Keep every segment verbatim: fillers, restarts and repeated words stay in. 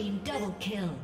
team double kill.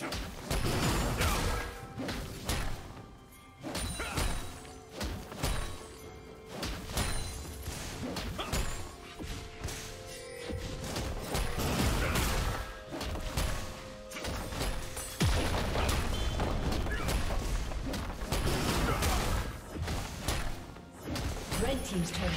Team's turret has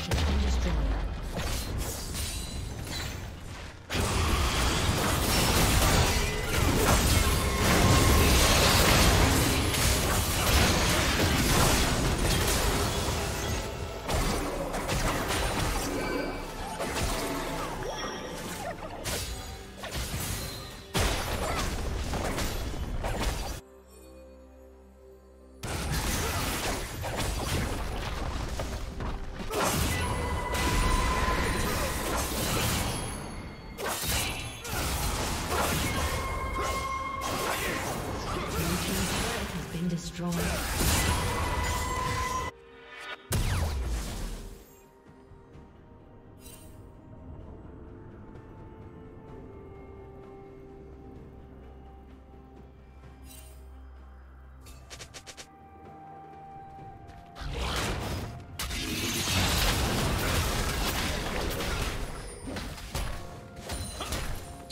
been destroyed.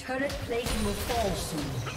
Current plating will fall soon.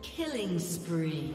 Killing spree.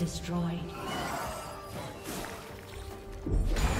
Destroyed. Thank you.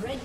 Red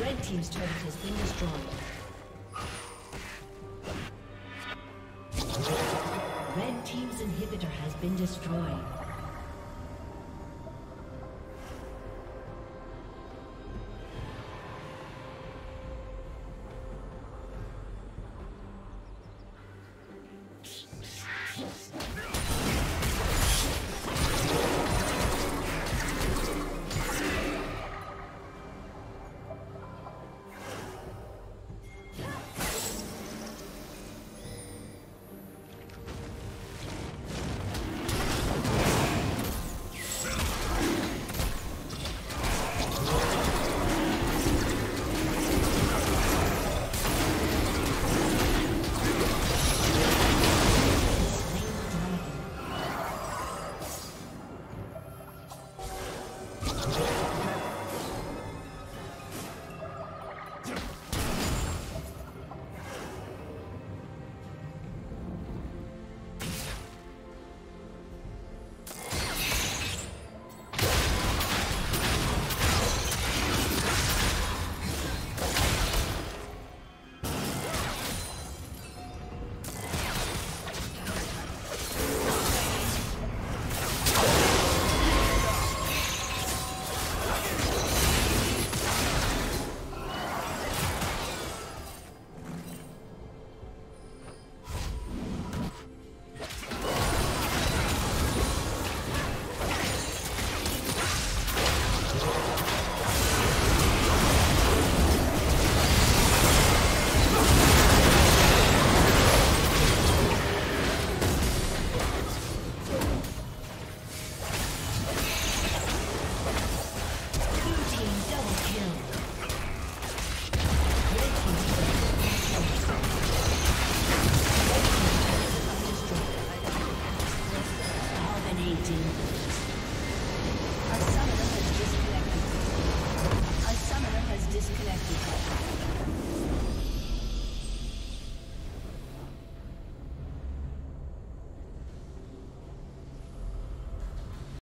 Red team's turret has been destroyed. Destroyed. Been destroyed. A summoner has disconnected.